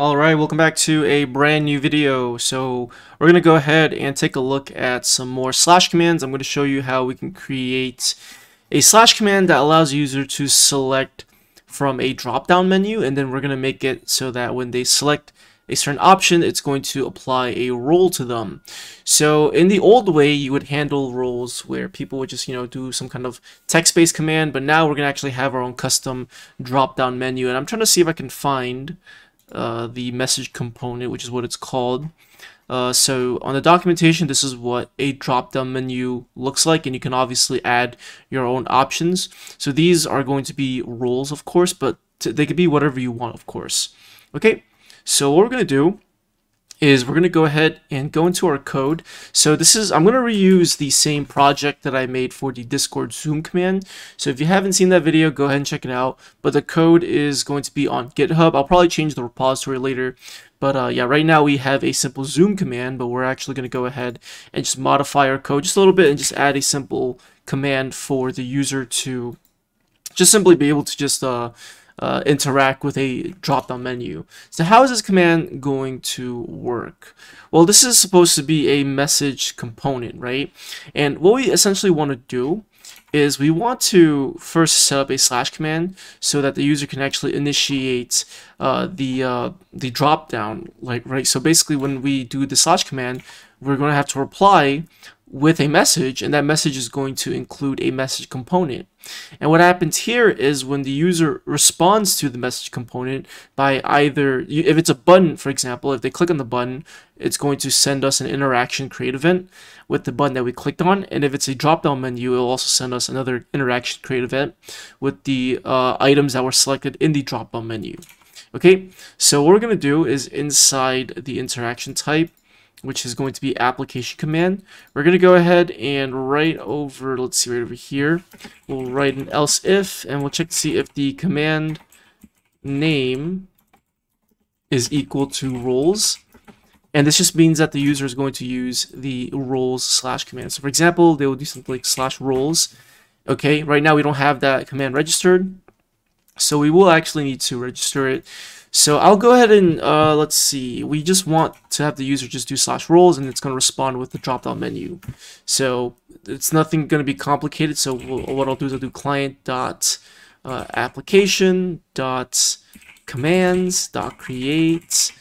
Alright, welcome back to a brand new video. So we're going to go ahead and take a look at some more slash commands. I'm going to show you how we can create a slash command that allows the user to select from a drop-down menu, and then we're going to make it so that when they select a certain option, it's going to apply a role to them. So in the old way, you would handle roles where people would just, do some kind of text-based command, but now we're going to actually have our own custom drop-down menu. And I'm trying to see if I can find the message component, which is what it's called. So on the documentation, this is what a drop-down menu looks like, and you can obviously add your own options. So these are going to be roles, of course, but they could be whatever you want, of course. Okay, so what we're going to do is we're going to go ahead and go into our code. So this is, I'm going to reuse the same project that I made for the Discord Zoom command. So if you haven't seen that video, go ahead and check it out. But the code is going to be on GitHub. I'll probably change the repository later. But yeah, right now we have a simple Zoom command, but we're actually going to go ahead and just modify our code just a little bit and just add a simple command for the user to just simply be able to just interact with a drop-down menu. So how is this command going to work? Well, this is supposed to be a message component, right? And what we essentially want to do is we want to first set up a slash command so that the user can actually initiate the drop-down, like, right? So basically when we do the slash command, we're going to have to reply with a message, and that message is going to include a message component. And what happens here is when the user responds to the message component by either, if it's a button, for example, if they click on the button, it's going to send us an interaction create event with the button that we clicked on. And if it's a drop-down menu, it'll also send us another interaction create event with the items that were selected in the drop-down menu. Okay, so what we're going to do is inside the interaction type, which is going to be application command, we're going to go ahead and right over, let's see, right over here, we'll write an else if, and we'll check to see if the command name is equal to roles. And this just means that the user is going to use the roles slash command. So for example, they will do something like slash roles. Okay, right now we don't have that command registered, so we will actually need to register it. So I'll go ahead and, let's see, we just want to have the user just do slash roles, and it's going to respond with the drop-down menu. So it's nothing going to be complicated. So what I'll do is I'll do client.application.commands.create,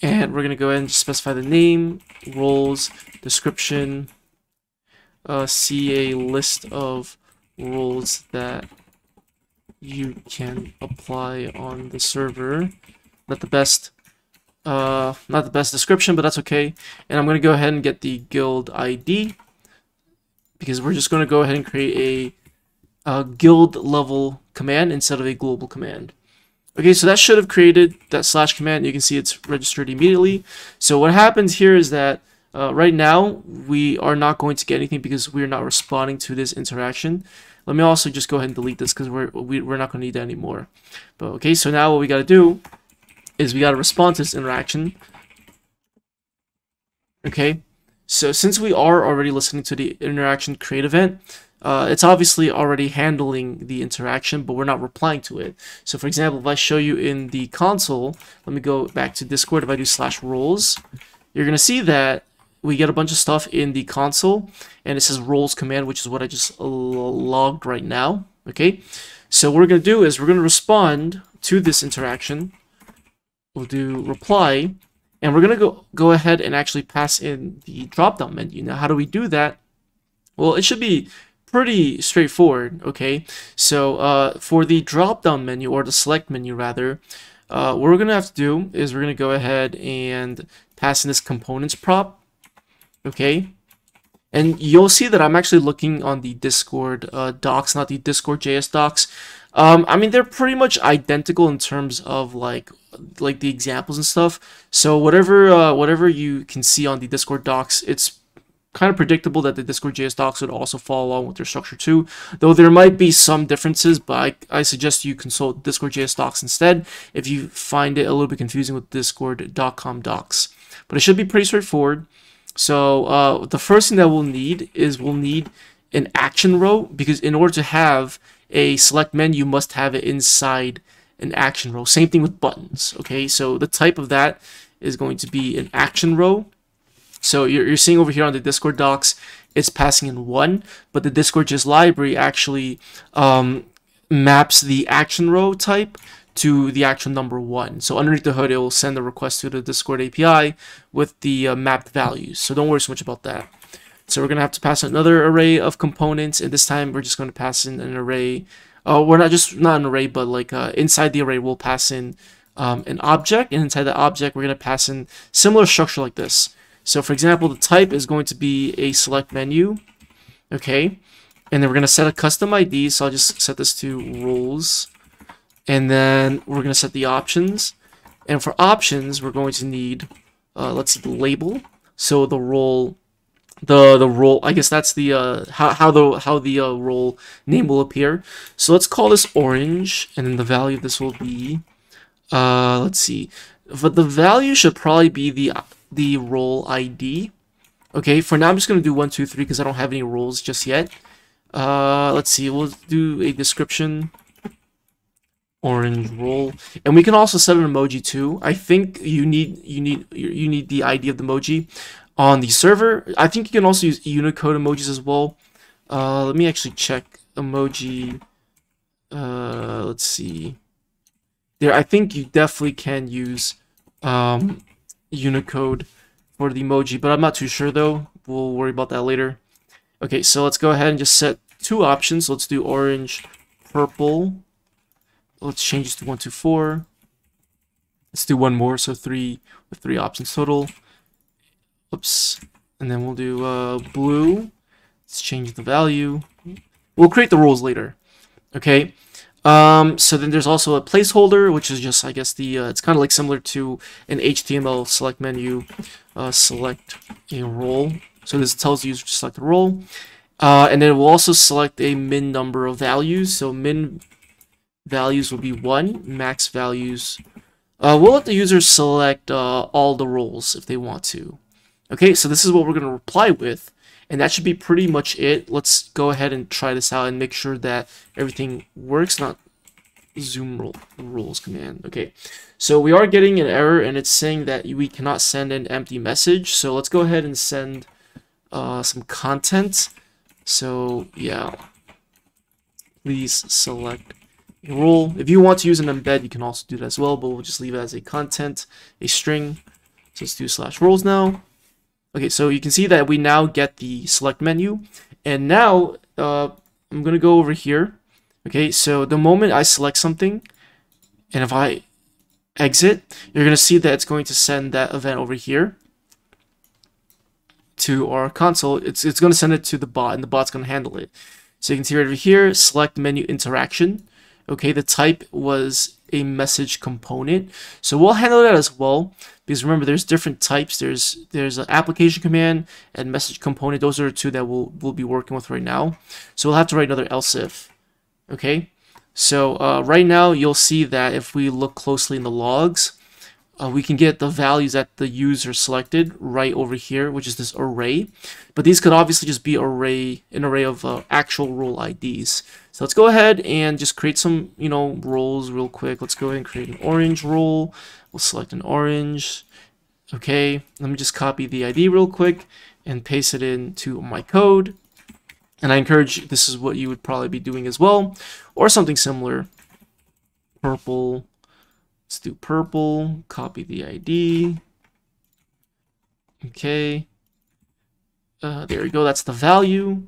and we're going to go ahead and specify the name, roles, description, see a list of roles that you can apply on the server. Not the best description, but that's okay. And I'm going to go ahead and get the guild ID, because we're just going to go ahead and create a guild level command instead of a global command. Okay, so that should have created that slash command. You can see it's registered immediately. So what happens here is that right now we are not going to get anything because we're not responding to this interaction. Let me also just go ahead and delete this because we're not going to need that anymore. But okay, so now what we got to do is we got to respond to this interaction. Okay, so since we are already listening to the interaction create event, it's obviously already handling the interaction, but we're not replying to it. So for example, if I show you in the console, let me go back to Discord. If I do slash roles, you're going to see that we get a bunch of stuff in the console, and it says roles command, which is what I just logged right now. Okay, so what we're going to do is we're going to respond to this interaction. We'll do reply, and we're going to go ahead and actually pass in the drop-down menu. Now, how do we do that? Well, it should be pretty straightforward. Okay, so for the drop-down menu, or the select menu rather, what we're going to have to do is we're going to go ahead and pass in this components prop. Okay, and you'll see that I'm actually looking on the Discord docs, not the Discord.js docs. I mean, they're pretty much identical in terms of like the examples and stuff. So whatever you can see on the Discord docs, it's kind of predictable that the Discord.js docs would also follow along with their structure too, though there might be some differences, but I suggest you consult Discord.js docs instead if you find it a little bit confusing with Discord.com docs. But it should be pretty straightforward. So the first thing that we'll need is we'll need an action row, because in order to have a select menu, you must have it inside an action row. Same thing with buttons, okay? So the type of that is going to be an action row. So you're seeing over here on the Discord docs, it's passing in 1, but the Discord.js library actually maps the action row type to the actual number 1. So underneath the hood, it will send a request to the Discord API with the mapped values. So don't worry so much about that. So we're going to have to pass another array of components, and this time we're just going to pass in an array. We're not an array, but like inside the array, we'll pass in an object, and inside the object, we're going to pass in similar structure like this. So for example, the type is going to be a select menu, okay? And then we're going to set a custom ID, so I'll just set this to rules. And then we're going to set the options. And for options, we're going to need, let's see, the label. So the role, the role, I guess that's the, how the role name will appear. So let's call this orange, and then the value of this will be, let's see. But the value should probably be the role ID. Okay, for now I'm just going to do 1, 2, 3 because I don't have any roles just yet. Let's see, we'll do a description. Orange roll, and we can also set an emoji too. I think you need the ID of the emoji on the server. I think you can also use Unicode emojis as well. Let me actually check emoji. Let's see. There, I think you definitely can use Unicode for the emoji, but I'm not too sure though. We'll worry about that later. Okay, so let's go ahead and just set 2 options. Let's do orange, purple. Let's change this to 1, 2, 4. Let's do 1 more, so 3 with 3 options total. Oops. And then we'll do blue. Let's change the value. We'll create the rules later. Okay. So then there's also a placeholder, which is just, I guess, the it's kind of like similar to an HTML select menu, select a role. So this tells the user to select a role, and then we'll also select a min number of values. So min values will be 1, max values, we'll let the user select all the roles if they want to. Okay, so this is what we're going to reply with, and that should be pretty much it. Let's go ahead and try this out and make sure that everything works. Not zoom rules command. Okay, so we are getting an error, and it's saying that we cannot send an empty message. So let's go ahead and send some content. So yeah, please select role. If you want to use an embed, you can also do that as well, but we'll just leave it as a content, a string. So let's do slash roles now. Okay, so you can see that we now get the select menu, and now I'm gonna go over here. Okay, so the moment I select something, and if I exit, you're gonna see that it's going to send that event over here to our console. It's gonna send it to the bot, and the bot's gonna handle it. So you can see right over here, select menu interaction. Okay, the type was a message component, so we'll handle that as well, because remember, there's different types. There's an application command and message component. Those are the 2 that we'll be working with right now. So we'll have to write another else if. Okay, so right now you'll see that if we look closely in the logs, we can get the values that the user selected right over here, which is this array. But these could obviously just be an array of actual role IDs. So let's go ahead and just create some, roles real quick. Let's go ahead and create an orange role. We'll select an orange. Okay, let me just copy the ID real quick and paste it into my code. And I encourage, this is what you would probably be doing as well, or something similar. Purple. Let's do purple, copy the ID. Okay, there we go, that's the value.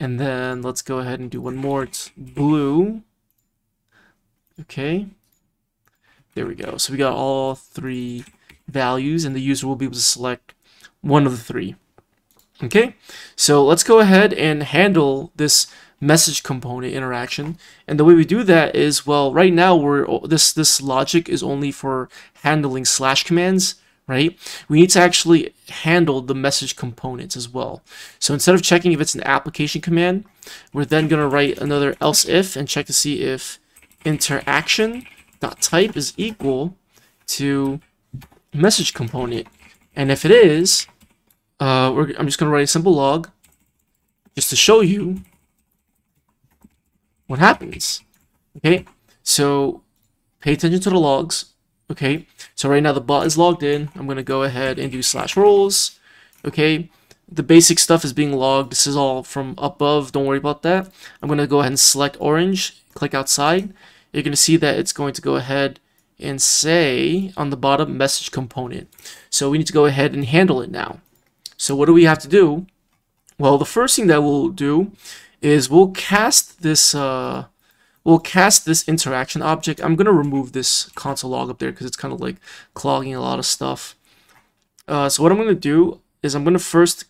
And then let's go ahead and do 1 more, it's blue. Okay, there we go. So we got all 3 values, and the user will be able to select 1 of the 3. Okay, so let's go ahead and handle this message component interaction. And the way we do that is, well, right now this logic is only for handling slash commands, right? We need to actually handle the message components as well. So instead of checking if it's an application command, we're then going to write another else if and check to see if interaction.type is equal to message component. And if it is, I'm just going to write a simple log just to show you what happens. Okay, so pay attention to the logs. Okay, so right now the bot is logged in. I'm going to go ahead and do slash roles. Okay, the basic stuff is being logged. This is all from above. Don't worry about that. I'm going to go ahead and select orange, click outside. You're going to see that it's going to go ahead and say on the bottom message component. So we need to go ahead and handle it now. So what do we have to do? Well, the first thing that we'll do is we'll cast this interaction object. I'm going to remove this console log up there because it's kind of like clogging a lot of stuff. So what I'm going to do is I'm going to first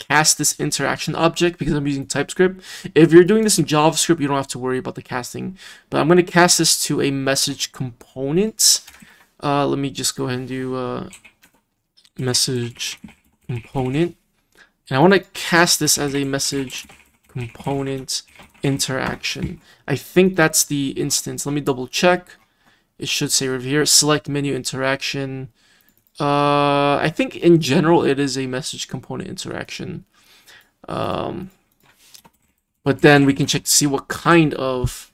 cast this interaction object because I'm using TypeScript. If you're doing this in JavaScript, you don't have to worry about the casting. But I'm going to cast this to a message component. Let me just go ahead and do message component. And I want to cast this as a message component interaction. I think that's the instance. Let me double check. It should say over here, select menu interaction. I think in general it is a message component interaction. But then we can check to see what kind of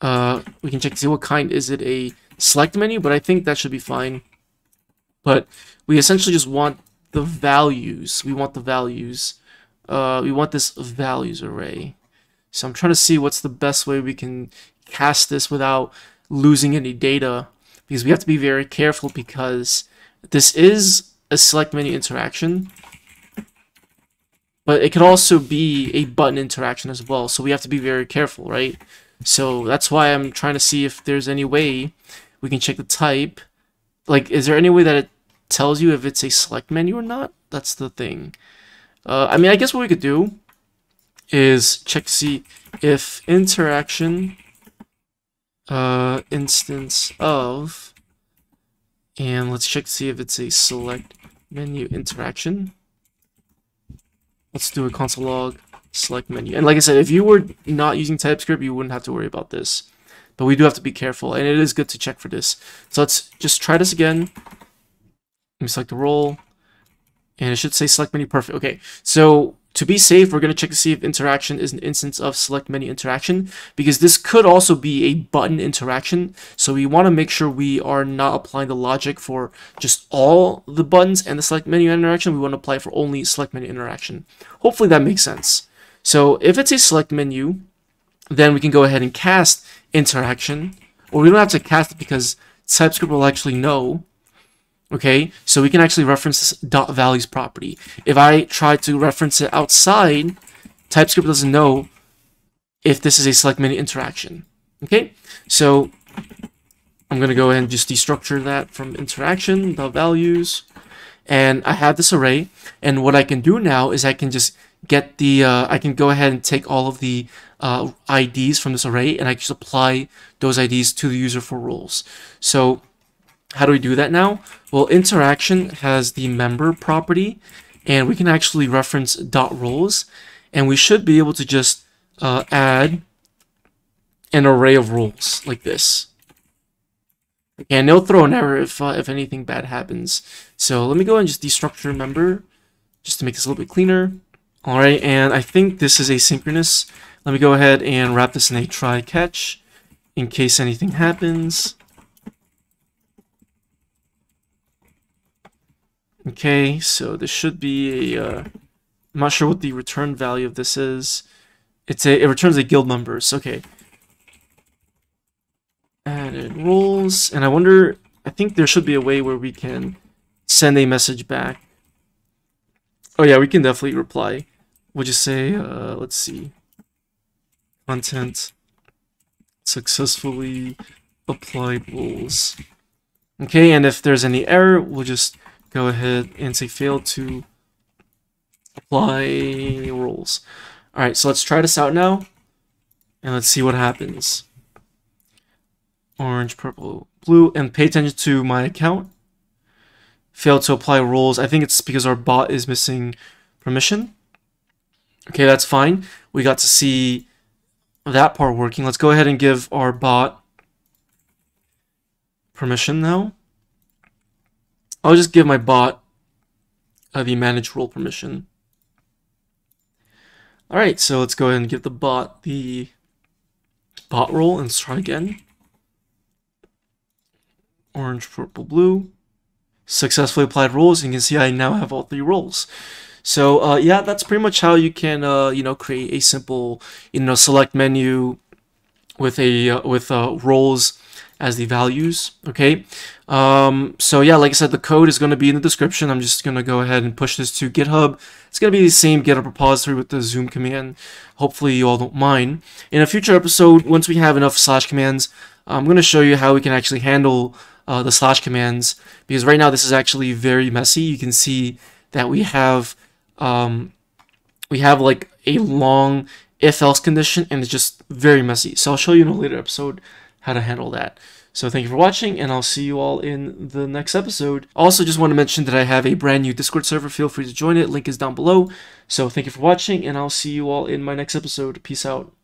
is it a select menu, but I think that should be fine. But we essentially just want the values. We want this values array. So I'm trying to see what's the best way we can cast this without losing any data, because we have to be very careful because this is a select menu interaction, but it could also be a button interaction as well. So we have to be very careful, right? So that's why I'm trying to see if there's any way we can check the type. Like, is there any way that it tells you if it's a select menu or not? That's the thing. I mean, I guess what we could do is check to see if interaction instance of, and let's check to see if it's a select menu interaction. Let's do a console log select menu. And like I said, if you were not using TypeScript, you wouldn't have to worry about this, but we do have to be careful, and it is good to check for this. So let's just try this again. Let me select the role, and it should say select menu. Perfect. Okay, so to be safe, we're going to check to see if interaction is an instance of select menu interaction, because this could also be a button interaction. So we want to make sure we are not applying the logic for just all the buttons and the select menu interaction. We want to apply for only select menu interaction. Hopefully that makes sense. So if it's a select menu, then we can go ahead and cast interaction, or we don't have to cast it because TypeScript will actually know. Okay, so we can actually reference this dot values property. If I try to reference it outside, TypeScript doesn't know if this is a select menu interaction. Okay, so I'm going to go ahead and just destructure that from interaction dot values, and I have this array. And what I can do now is I can just get the I can go ahead and take all of the IDs from this array, and I can just apply those IDs to the user for roles. So how do we do that now? Well, interaction has the member property, and we can actually reference dot roles, and we should be able to just add an array of roles like this. And it'll throw an error if anything bad happens. So let me go and just destructure member just to make this a little bit cleaner. All right, and I think this is asynchronous. Let me go ahead and wrap this in a try catch in case anything happens. Okay, so this should be a, I'm not sure what the return value of this is. It returns a guild members. Okay. Added roles, and I wonder, I think there should be a way where we can send a message back. Oh yeah, we can definitely reply. We'll just say, let's see. Content successfully applied roles. Okay, and if there's any error, we'll just go ahead and say fail to apply roles. All right, so let's try this out now, and let's see what happens. Orange, purple, blue, and pay attention to my account. Failed to apply roles. I think it's because our bot is missing permission. Okay, that's fine. We got to see that part working. Let's go ahead and give our bot permission now. I'll just give my bot the manage role permission. All right, so let's go ahead and give the bot role, and let's try again. orange, purple, blue. Successfully applied roles. You can see I now have all three roles. So yeah, that's pretty much how you can you know, create a simple, you know, select menu with a roles as the values. Okay, so yeah, like I said, the code is going to be in the description. I'm just going to go ahead and push this to GitHub. It's going to be the same GitHub repository with the zoom command. Hopefully you all don't mind. In a future episode, once we have enough slash commands, I'm going to show you how we can actually handle the slash commands, because right now this is actually very messy. You can see that we have like a long if-else condition, and it's just very messy. So I'll show you in a later episode how to handle that. So thank you for watching, and I'll see you all in the next episode. Also, just want to mention that I have a brand new Discord server. Feel free to join it. Link is down below. So thank you for watching, and I'll see you all in my next episode. Peace out.